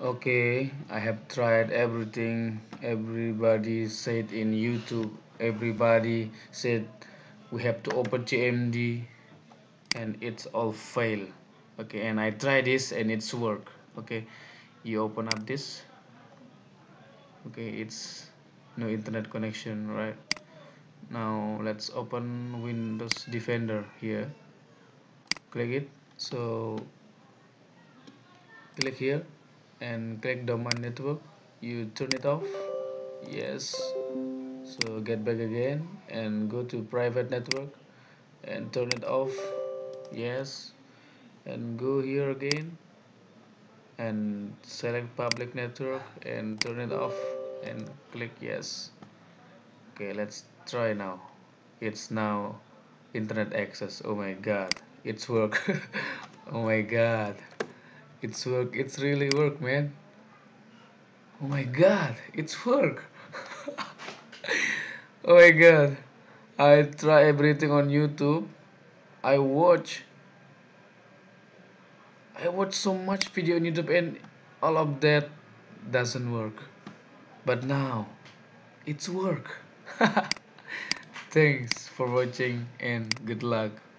Okay, I have tried everything everybody said in YouTube. Everybody said we have to open TMD and it's all fail. Okay, and I try this and it's work. Okay, you open up this. Okay, it's no internet connection right now. Let's open Windows Defender here. Click it. So click here and click domain network. You turn it off. Yes. So get back again and go to private network and turn it off. Yes. And go here again and select public network and turn it off and click yes. Okay, let's try now. It's now internet access. Oh my god, it's work. Oh my god, it's work. It's really work, man. Oh my god, it's work. Oh my god, I try everything on YouTube. I watch so much video on YouTube and all of that doesn't work, but now it's work. Thanks for watching and good luck.